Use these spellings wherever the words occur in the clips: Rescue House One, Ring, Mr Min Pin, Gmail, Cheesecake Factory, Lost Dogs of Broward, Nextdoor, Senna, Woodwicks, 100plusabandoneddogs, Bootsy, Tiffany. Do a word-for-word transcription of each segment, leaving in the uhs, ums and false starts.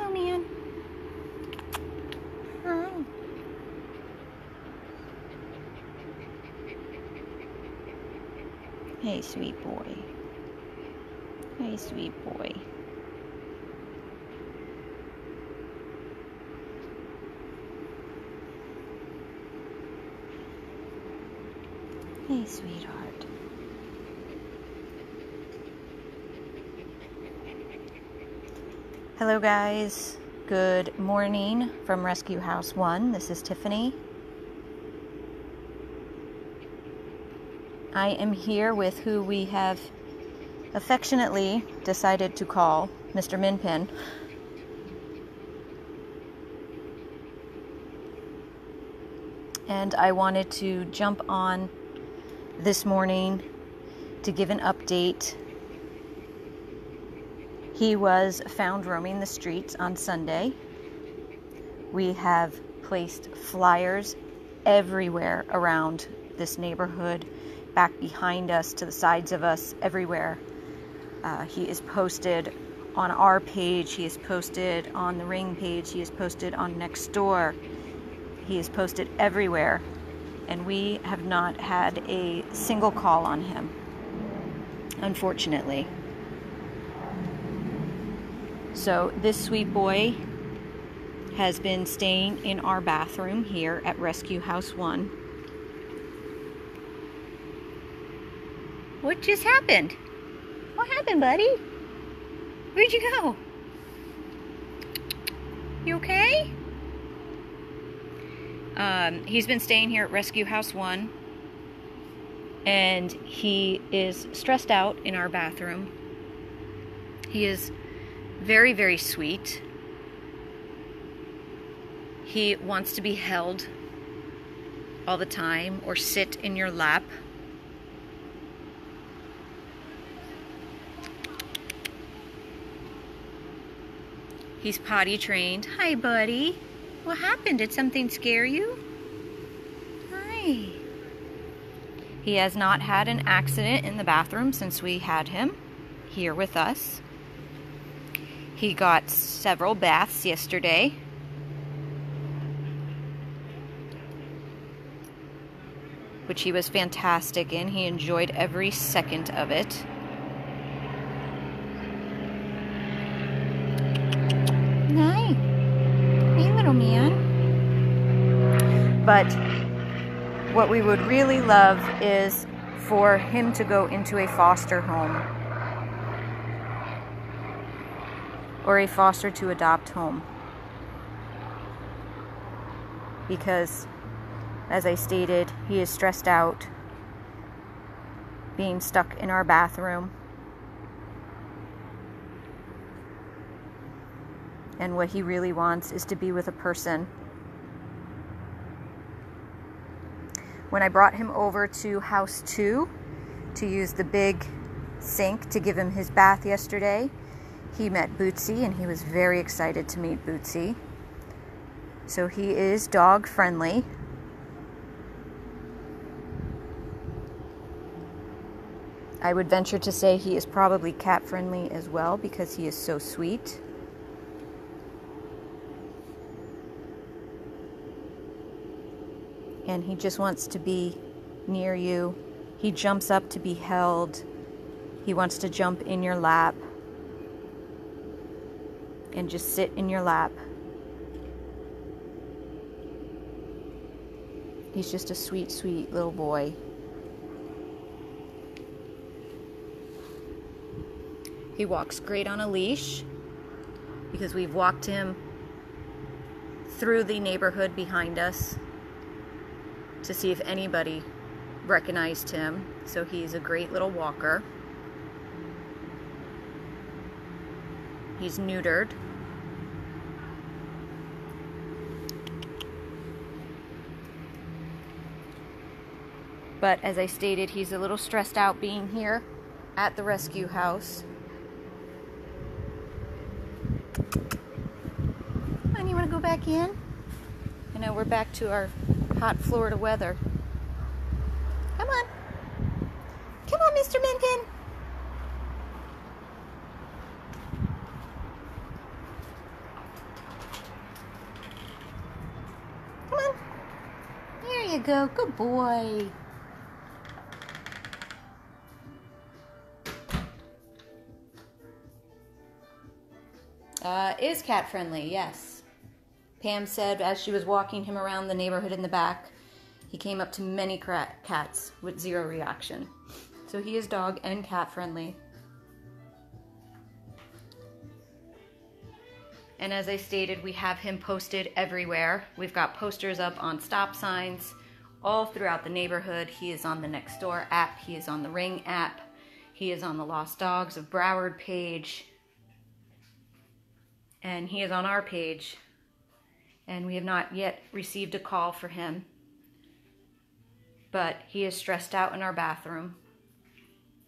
Hello, man. Hi. Hey, sweet boy. Hey, sweet boy. Hey, sweetheart. Hello, guys. Good morning from Rescue House One. This is Tiffany. I am here with who we have affectionately decided to call Mister Min Pin. And I wanted to jump on this morning to give an update. He was found roaming the streets on Sunday. We have placed flyers everywhere around this neighborhood, back behind us, to the sides of us, everywhere. Uh, he is posted on our page. He is posted on the Ring page. He is posted on Nextdoor. He is posted everywhere. And we have not had a single call on him, unfortunately. So this sweet boy has been staying in our bathroom here at Rescue House One. What just happened? What happened, buddy? Where'd you go? You okay? Um, he's been staying here at Rescue House One, and he is stressed out in our bathroom. He is very, very sweet. He wants to be held all the time or sit in your lap. He's potty trained. Hi, buddy. What happened? Did something scare you? Hi. He has not had an accident in the bathroom since we had him here with us. He got several baths yesterday. Which he was fantastic in. He enjoyed every second of it. Nice. Man. But what we would really love is for him to go into a foster home or a foster to adopt home, because as I stated, he is stressed out being stuck in our bathroom. And what he really wants is to be with a person. When I brought him over to house two to use the big sink to give him his bath yesterday, he met Bootsy, and he was very excited to meet Bootsy. So he is dog friendly. I would venture to say he is probably cat friendly as well, because he is so sweet. And he just wants to be near you. He jumps up to be held. He wants to jump in your lap and just sit in your lap. He's just a sweet, sweet little boy. He walks great on a leash, because we've walked him through the neighborhood behind us to see if anybody recognized him. So he's a great little walker. He's neutered. But as I stated, he's a little stressed out being here at the rescue house. And you want to go back in? I know we're back to our hot Florida weather. Come on. Come on, Mister Min Pin. you go. Good boy. Uh, is cat friendly, yes. Pam said as she was walking him around the neighborhood in the back, he came up to many cats with zero reaction. So he is dog and cat friendly. And as I stated, we have him posted everywhere. We've got posters up on stop signs all throughout the neighborhood. He is on the Nextdoor app. He is on the Ring app. He is on the Lost Dogs of Broward page. And he is on our page. And we have not yet received a call for him. But he is stressed out in our bathroom.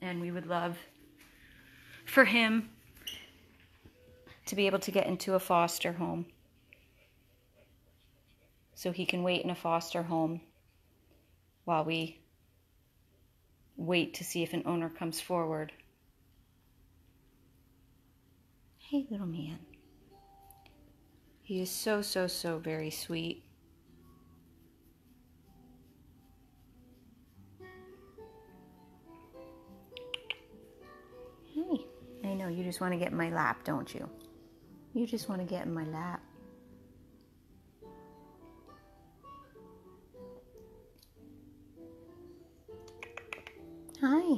And we would love for him to be able to get into a foster home so he can wait in a foster home while we wait to see if an owner comes forward. Hey, little man. He is so, so, so very sweet. Hey, I know you just want to get in my lap, don't you? You just want to get in my lap. Hi.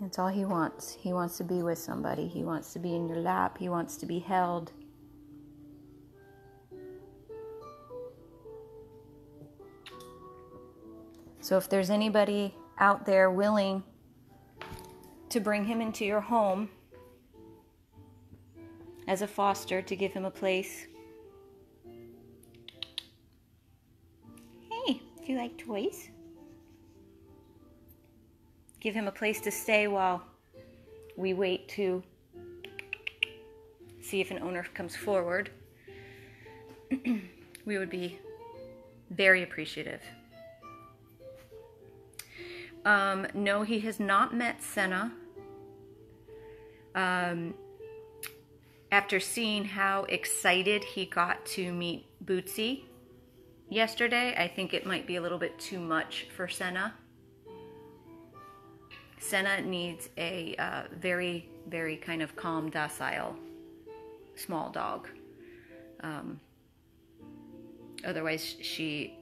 That's all he wants. He wants to be with somebody. He wants to be in your lap. He wants to be held. So if there's anybody out there willing to bring him into your home, as a foster, to give him a place. Hey, do you like toys? Give him a place to stay while we wait to see if an owner comes forward. We would be very appreciative. Um, no, he has not met Senna. Um... After seeing how excited he got to meet Bootsy yesterday, I think it might be a little bit too much for Senna. Senna needs a uh, very, very kind of calm, docile, small dog. Um, otherwise, she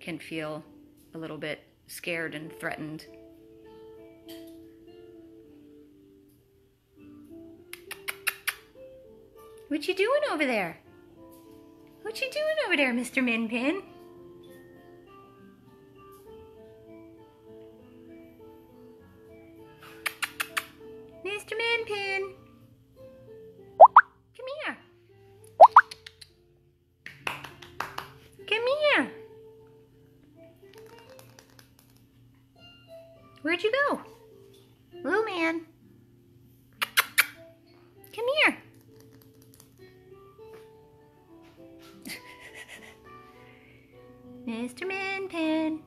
can feel a little bit scared and threatened. What you doing over there? What you doing over there, Mister Min Pin? Mister Min Pin! Come here! Come here! Where'd you go? Little man! Come here! Mister Min Pin.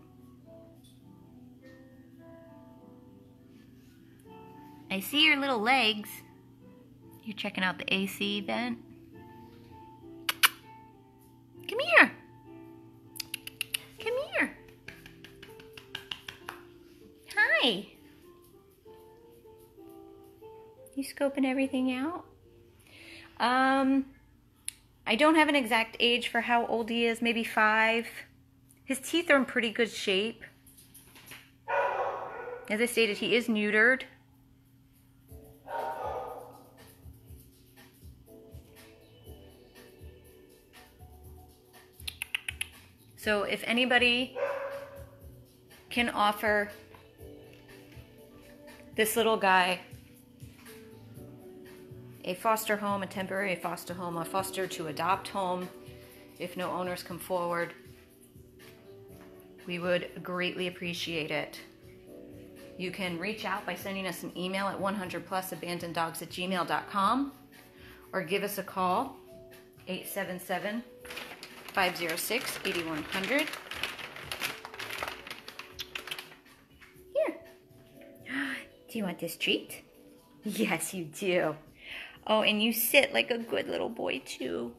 I see your little legs. You're checking out the A C vent. Come here. Come here. Hi. You scoping everything out? Um, I don't have an exact age for how old he is. Maybe five. His teeth are in pretty good shape. As I stated, he is neutered. So if anybody can offer this little guy a foster home, a temporary foster home, a foster to adopt home, if no owners come forward, we would greatly appreciate it. You can reach out by sending us an email at one hundred plus abandoned dogs at gmail dot com or give us a call, eight seven seven, five oh six, eight one zero zero. Here. Do you want this treat? Yes, you do. Oh, and you sit like a good little boy, too.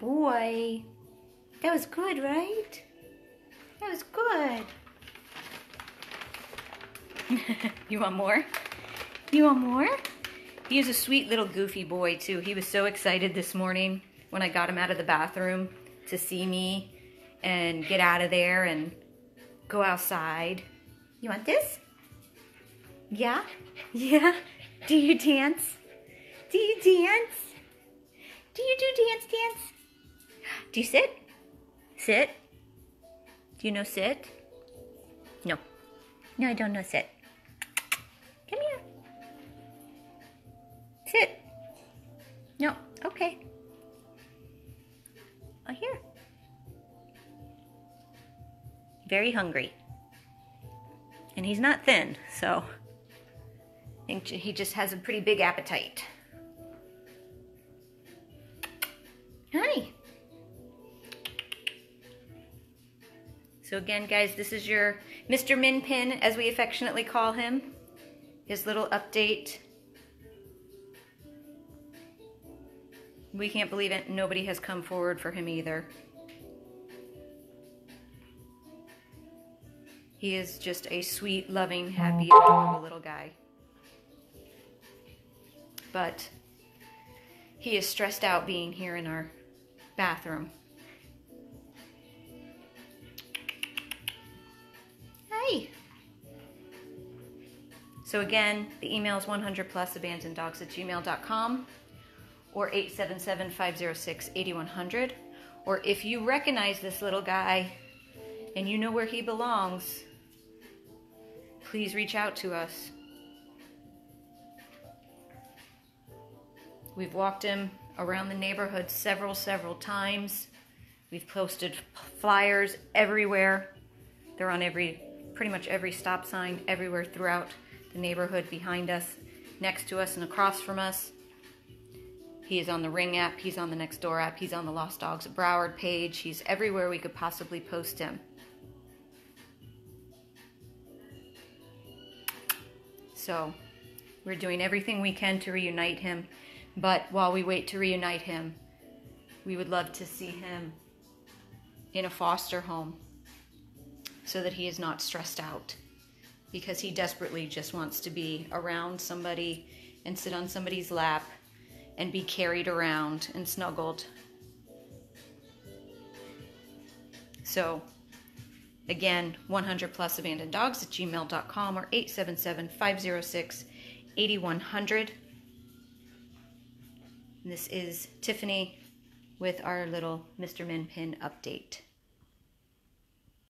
boy. That was good, right? That was good. You want more? You want more? He is a sweet little goofy boy, too. He was so excited this morning when I got him out of the bathroom to see me and get out of there and go outside. You want this? Yeah? Yeah? Do you dance? Do you dance? Do you do dance dance? Do you sit? Sit? Do you know sit? No. No, I don't know sit. Come here. Sit. No. Okay. Oh, here. Very hungry. And he's not thin, so I think he just has a pretty big appetite. Hi. So again, guys, this is your Mister Min Pin, as we affectionately call him. His little update. We can't believe it. Nobody has come forward for him either. He is just a sweet, loving, happy, adorable little guy. But he is stressed out being here in our bathroom. Hey! So again, the email is one hundred plus abandoned dogs at gmail dot com or eight seven seven, five oh six, eight one hundred. Or if you recognize this little guy and you know where he belongs, please reach out to us. We've walked him around the neighborhood several, several times. We've posted flyers everywhere. They're on every, pretty much every stop sign, everywhere throughout the neighborhood, behind us, next to us, and across from us. He is on the Ring app. He's on the Nextdoor app. He's on the Lost Dogs of Broward page. He's everywhere we could possibly post him. So we're doing everything we can to reunite him, but while we wait to reunite him, we would love to see him in a foster home so that he is not stressed out, because he desperately just wants to be around somebody and sit on somebody's lap and be carried around and snuggled. So again, one hundred plus abandoned dogs at gmail dot com or eight seven seven, five oh six, eight one hundred. This is Tiffany with our little Mister Min Pin update.